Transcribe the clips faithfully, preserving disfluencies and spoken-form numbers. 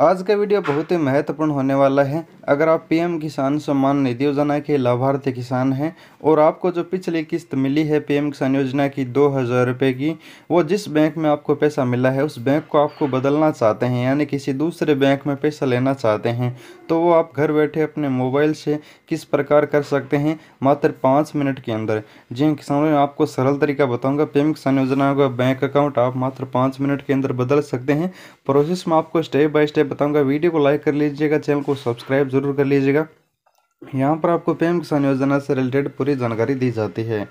आज का वीडियो बहुत ही महत्वपूर्ण होने वाला है। अगर आप पीएम किसान सम्मान निधि योजना के लाभार्थी किसान हैं और आपको जो पिछली किस्त मिली है पीएम किसान योजना की दो हज़ार रुपये की, वो जिस बैंक में आपको पैसा मिला है उस बैंक को आपको बदलना चाहते हैं, यानी किसी दूसरे बैंक में पैसा लेना चाहते हैं, तो वो आप घर बैठे अपने मोबाइल से किस प्रकार कर सकते हैं मात्र पाँच मिनट के अंदर। जी किसानों, मैं आपको सरल तरीका बताऊँगा। पीएम किसान योजना का बैंक अकाउंट आप मात्र पाँच मिनट के अंदर बदल सकते हैं। प्रोसेस में आपको स्टेप बाय स्टेप बताऊंगा। वीडियो को लाइक कर लीजिएगा, चैनल को सब्सक्राइब जरूर कर लीजिएगा। यहाँ पर आपको पीएम किसान योजना से रिलेटेड पूरी जानकारी दी जाती है।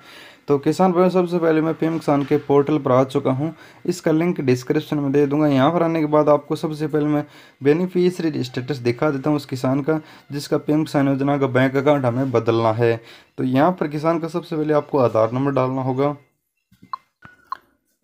तो किसान भाइयों, सबसे पहले मैं पीएम किसान के पोर्टल पर आ चुका हूँ। इसका लिंक डिस्क्रिप्शन में दे दूंगा। यहाँ पर आने के बाद आपको सबसे पहले मैं बेनिफिशियरी स्टेटस दिखा देता हूँ उस किसान का जिसका पीएम किसान योजना का बैंक अकाउंट हमें बदलना है। तो यहाँ पर किसान का सबसे पहले आपको आधार नंबर डालना होगा।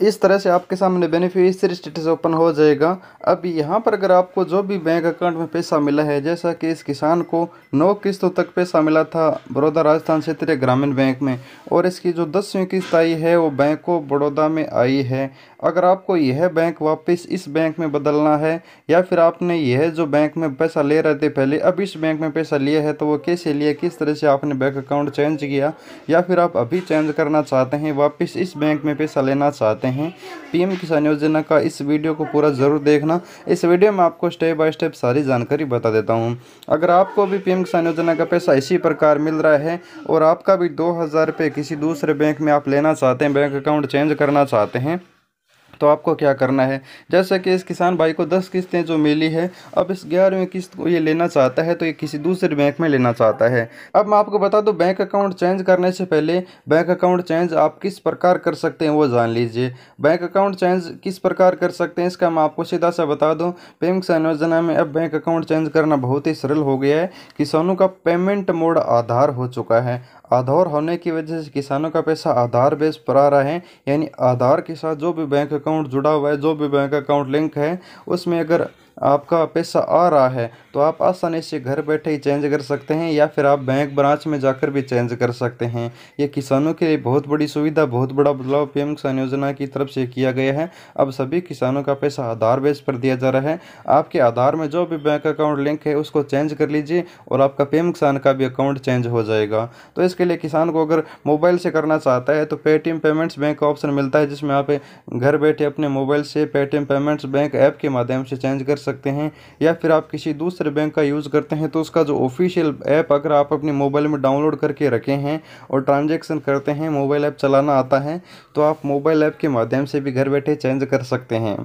इस तरह से आपके सामने बेनिफिशियरी स्टेटस ओपन हो जाएगा। अब यहाँ पर अगर आपको जो भी बैंक अकाउंट में पैसा मिला है, जैसा कि इस किसान को नौ किस्तों तक पैसा मिला था बड़ौदा राजस्थान क्षेत्रीय ग्रामीण बैंक में, और इसकी जो दसवीं किस्त आई है वो बैंक ऑफ बड़ौदा में आई है। अगर आपको यह बैंक वापस इस बैंक में बदलना है या फिर आपने यह जो बैंक में पैसा ले रहे थे पहले, अब इस बैंक में पैसा लिया है, तो वो कैसे लिया, किस तरह से आपने बैंक अकाउंट चेंज किया, या फिर आप अभी चेंज करना चाहते हैं, वापस इस बैंक में पैसा लेना चाहते हैं हैं पीएम किसान योजना का, इस वीडियो को पूरा जरूर देखना। इस वीडियो में आपको स्टेप बाय स्टेप सारी जानकारी बता देता हूं। अगर आपको भी पीएम किसान योजना का पैसा इसी प्रकार मिल रहा है और आपका भी दो हजार रुपये किसी दूसरे बैंक में आप लेना चाहते हैं, बैंक अकाउंट चेंज करना चाहते हैं, तो आपको क्या करना है, जैसे कि इस किसान भाई को दस किस्तें जो मिली है, अब इस ग्यारहवीं किस्त को ये लेना चाहता है, तो ये किसी दूसरे बैंक में लेना चाहता है। अब मैं आपको बता दूं, बैंक अकाउंट चेंज करने से पहले बैंक अकाउंट चेंज आप किस प्रकार कर सकते हैं वो जान लीजिए। बैंक अकाउंट चेंज किस प्रकार कर सकते हैं इसका मैं आपको सीधा सा बता दूँ। पीएम किसान योजना में अब बैंक अकाउंट चेंज करना बहुत ही सरल हो गया है। किसानों का पेमेंट मोड आधार हो चुका है। आधार होने की वजह से किसानों का पैसा आधार बेस पर आ रहा है, यानी आधार के साथ जो भी बैंक अकाउंट जुड़ा हुआ है, जो भी बैंक अकाउंट लिंक है, उसमें अगर आपका पैसा आ रहा है तो आप आसानी से घर बैठे ही चेंज कर सकते हैं, या फिर आप बैंक ब्रांच में जाकर भी चेंज कर सकते हैं। ये किसानों के लिए बहुत बड़ी सुविधा, बहुत बड़ा बदलाव पीएम किसान योजना की तरफ से किया गया है। अब सभी किसानों का पैसा आधार बेस पर दिया जा रहा है। आपके आधार में जो भी बैंक अकाउंट लिंक है उसको चेंज कर लीजिए और आपका पीएम किसान का भी अकाउंट चेंज हो जाएगा। तो इसके लिए किसान को अगर मोबाइल से करना चाहता है तो पेटीएम पेमेंट्स बैंक का ऑप्शन मिलता है, जिसमें आप घर बैठे अपने मोबाइल से पेटीएम पेमेंट्स बैंक ऐप के माध्यम से चेंज कर सकते हैं, या फिर आप किसी दूसरे बैंक का यूज़ करते हैं तो उसका जो ऑफिशियल ऐप अगर आप अपने मोबाइल में डाउनलोड करके रखे हैं और ट्रांजैक्शन करते हैं, मोबाइल ऐप चलाना आता है, तो आप मोबाइल ऐप के माध्यम से भी घर बैठे चेंज कर सकते हैं।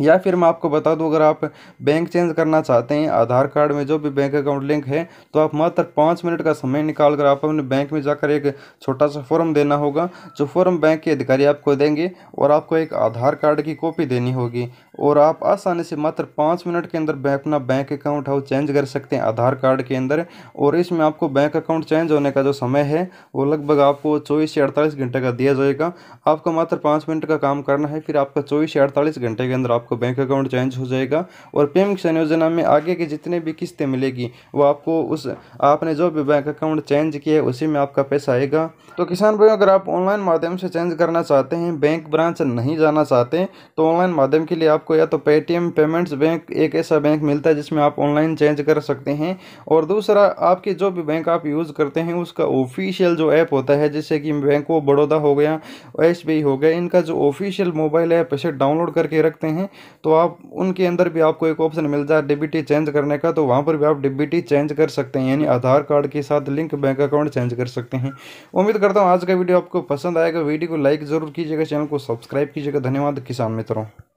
या फिर मैं आपको बता दूं, अगर आप बैंक चेंज करना चाहते हैं, आधार कार्ड में जो भी बैंक अकाउंट लिंक है, तो आप मात्र पाँच मिनट का समय निकाल कर आप अपने बैंक में जाकर एक छोटा सा फॉर्म देना होगा, जो फॉर्म बैंक के अधिकारी आपको देंगे, और आपको एक आधार कार्ड की कॉपी देनी होगी, और आप आसानी से मात्र पाँच मिनट के अंदर अपना बैंक अकाउंट हाउ चेंज कर सकते हैं आधार कार्ड के अंदर। और इसमें आपको बैंक अकाउंट चेंज होने का जो समय है वो लगभग आपको चौबीस से अड़तालीस घंटे का दिया जाएगा। आपको मात्र पाँच मिनट का काम करना है, फिर आपका चौबीस से अड़तालीस घंटे के अंदर आपको बैंक अकाउंट चेंज हो जाएगा। और पीएम किसान योजना में आगे की जितने भी किस्तें मिलेगी वो आपको उस आपने जो भी बैंक अकाउंट चेंज किया है उसी में आपका पैसा आएगा। तो किसान भाइयों, अगर आप ऑनलाइन माध्यम से चेंज करना चाहते हैं, बैंक ब्रांच नहीं जाना चाहते, तो ऑनलाइन माध्यम के लिए आपको या तो पेटीएम पेमेंट्स बैंक एक ऐसा बैंक मिलता है जिसमें आप ऑनलाइन चेंज कर सकते हैं, और दूसरा आपके जो भी बैंक आप यूज़ करते हैं उसका ऑफिशियल जो ऐप होता है, जैसे कि बैंक ऑफ बड़ौदा हो गया, एस बी आई हो गया, इनका जो ऑफिशियल मोबाइल ऐप इसे डाउनलोड करके रखते हैं, तो आप उनके अंदर भी आपको एक ऑप्शन मिल जाए डीबीटी चेंज करने का, तो वहाँ पर भी आप डीबीटी चेंज कर सकते हैं, यानी आधार कार्ड के साथ लिंक बैंक अकाउंट चेंज कर सकते हैं। उम्मीद करता हूँ आज का वीडियो आपको पसंद आएगा। वीडियो को लाइक जरूर कीजिएगा, चैनल को सब्सक्राइब कीजिएगा। धन्यवाद किसान मित्रों।